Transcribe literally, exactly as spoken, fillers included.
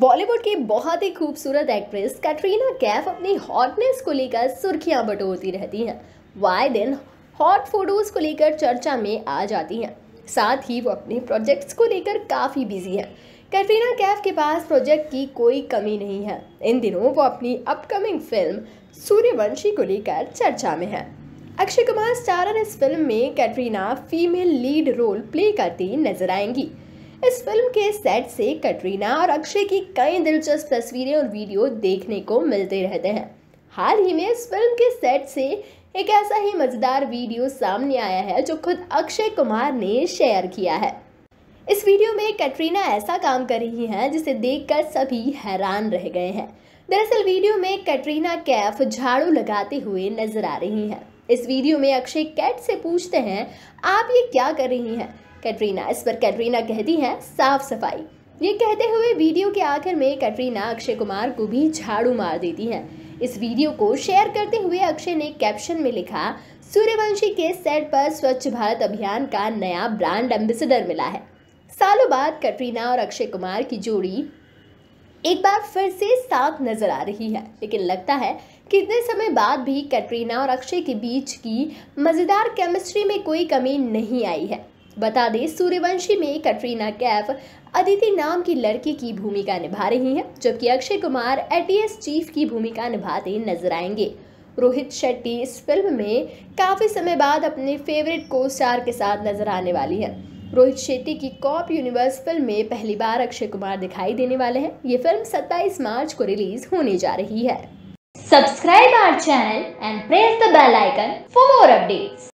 बॉलीवुड की बहुत ही खूबसूरत एक्ट्रेस कैटरीना कैफ अपनी हॉटनेस को लेकर सुर्खियां बटोरती रहती हैं। वाए दिन हॉट फोटोज़ को लेकर चर्चा में आ जाती हैं। साथ ही वो अपने प्रोजेक्ट्स को लेकर काफ़ी बिजी हैं। कैटरीना कैफ के पास प्रोजेक्ट की कोई कमी नहीं है। इन दिनों वो अपनी अपकमिंग फिल्म सूर्यवंशी को लेकर चर्चा में है। अक्षय कुमार स्टारर इस फिल्म में Katrina female lead role play करती नजर आएंगी। इस फिल्म के सेट से कैटरीना और अक्षय की कई दिलचस्प तस्वीरें और वीडियो देखने को मिलते रहते हैं। हाल ही में इस फिल्म के सेट से एक ऐसा ही मज़ेदार वीडियो सामने आया है जो खुद अक्षय कुमार ने शेयर किया है। इस वीडियो में कैटरीना ऐसा काम कर रही हैं जिसे देखकर सभी हैरान रह गए हैं। दरअसल वीडियो में कैटरीना कैफ झाड़ू लगाते हुए नजर आ रही हैं। इस वीडियो में अक्षय कैट से पूछते हैं, आप ये क्या कर रही हैं कैटरीना? इस पर कैटरीना कहती हैं, साफ सफाई। ये कहते हुए वीडियो के आखिर में कैटरीना अक्षय कुमार को भी झाड़ू मार देती हैं। इस वीडियो को शेयर करते हुए अक्षय ने कैप्शन में लिखा, सूर्यवंशी के सेट पर स्वच्छ भारत अभियान का नया ब्रांड एम्बेसडर मिला है। सालों बाद कैटरीना और अक्षय कुमार की जोड़ी एक बार फिर से साथ नजर आ रही है, लेकिन लगता है कि इतने समय बाद भी कैटरीना और अक्षय के बीच की मज़ेदार केमिस्ट्री में कोई कमी नहीं आई है। बता दें, सूर्यवंशी में कैटरीना कैफ अदिति नाम की लड़की की भूमिका निभा रही हैं, जबकि अक्षय कुमार एटीएस चीफ की भूमिका निभाते नजर आएंगे। रोहित शेट्टी इस फिल्म में काफ़ी समय बाद अपने फेवरेट को स्टार के साथ नजर आने वाली है। रोहित शेट्टी की कॉप यूनिवर्स फिल्म में पहली बार अक्षय कुमार दिखाई देने वाले हैं। ये फिल्म सत्ताईस मार्च को रिलीज होने जा रही है। Subscribe our channel and press the bell icon for more updates.